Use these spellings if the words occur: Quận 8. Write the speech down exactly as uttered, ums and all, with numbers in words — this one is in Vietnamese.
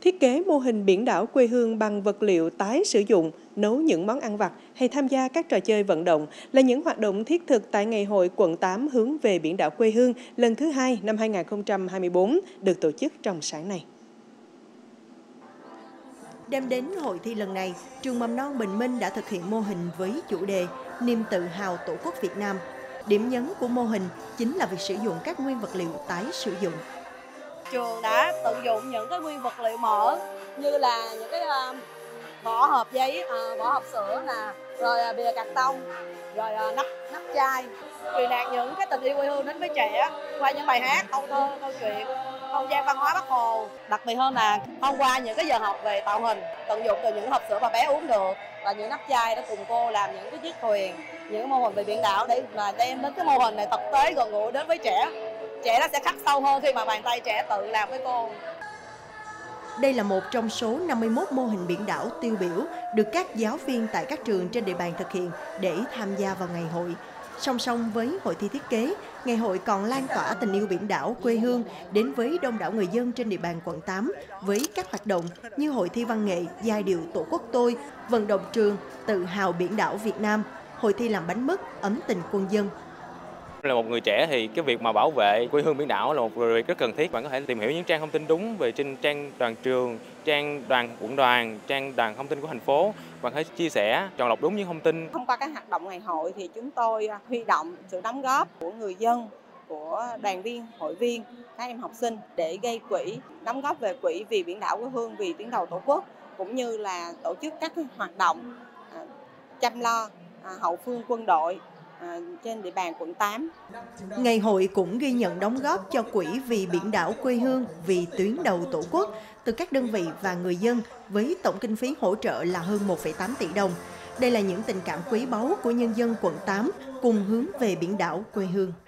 thiết kế mô hình biển đảo quê hương bằng vật liệu tái sử dụng, nấu những món ăn vặt hay tham gia các trò chơi vận động là những hoạt động thiết thực tại Ngày hội quận tám hướng về biển đảo quê hương lần thứ hai năm hai nghìn không trăm hai mươi tư được tổ chức trong sáng nay. Đem đến hội thi lần này, trường Mầm non Bình Minh đã thực hiện mô hình với chủ đề Niềm tự hào Tổ quốc Việt Nam. Điểm nhấn của mô hình chính là việc sử dụng các nguyên vật liệu tái sử dụng. Trường đã tận dụng những cái nguyên vật liệu mở như là những cái vỏ hộp giấy, vỏ hộp sữa nè, rồi bìa cạc tông, rồi nắp nắp chai, truyền đạt những cái tình yêu quê hương đến với trẻ qua những bài hát, câu thơ, câu chuyện, không gian văn hóa Bắc Hồ. Đặc biệt hơn là thông qua những cái giờ học về tạo hình, tận dụng từ những hộp sữa mà bé uống được và những nắp chai đã cùng cô làm những cái chiếc thuyền, những mô hình về biển đảo để mà đem đến cái mô hình này thực tế gần gũi đến với trẻ. Trẻ nó sẽ khắc sâu hơn khi mà bàn tay trẻ tự làm với cô. Đây là một trong số năm mươi mốt mô hình biển đảo tiêu biểu được các giáo viên tại các trường trên địa bàn thực hiện để tham gia vào ngày hội. Song song với hội thi thiết kế, ngày hội còn lan tỏa tình yêu biển đảo quê hương đến với đông đảo người dân trên địa bàn quận tám với các hoạt động như hội thi văn nghệ, giai điệu Tổ quốc tôi, vận động trường, tự hào biển đảo Việt Nam, hội thi làm bánh mứt, ấm tình quân dân. Là một người trẻ thì cái việc mà bảo vệ quê hương biển đảo là một việc rất cần thiết. Bạn có thể tìm hiểu những trang thông tin đúng về trên trang đoàn trường, trang đoàn quận đoàn, trang đoàn thông tin của thành phố. Bạn hãy chia sẻ, chọn lọc đúng những thông tin. Thông qua các hoạt động ngày hội thì chúng tôi huy động sự đóng góp của người dân, của đoàn viên, hội viên, các em học sinh để gây quỹ, đóng góp về quỹ vì biển đảo quê hương, vì tuyến đầu Tổ quốc, cũng như là tổ chức các hoạt động chăm lo hậu phương quân đội trên địa bàn quận tám. Ngày hội cũng ghi nhận đóng góp cho quỹ vì biển đảo quê hương, vì tuyến đầu Tổ quốc từ các đơn vị và người dân với tổng kinh phí hỗ trợ là hơn một phẩy tám tỷ đồng. Đây là những tình cảm quý báu của nhân dân quận tám cùng hướng về biển đảo quê hương.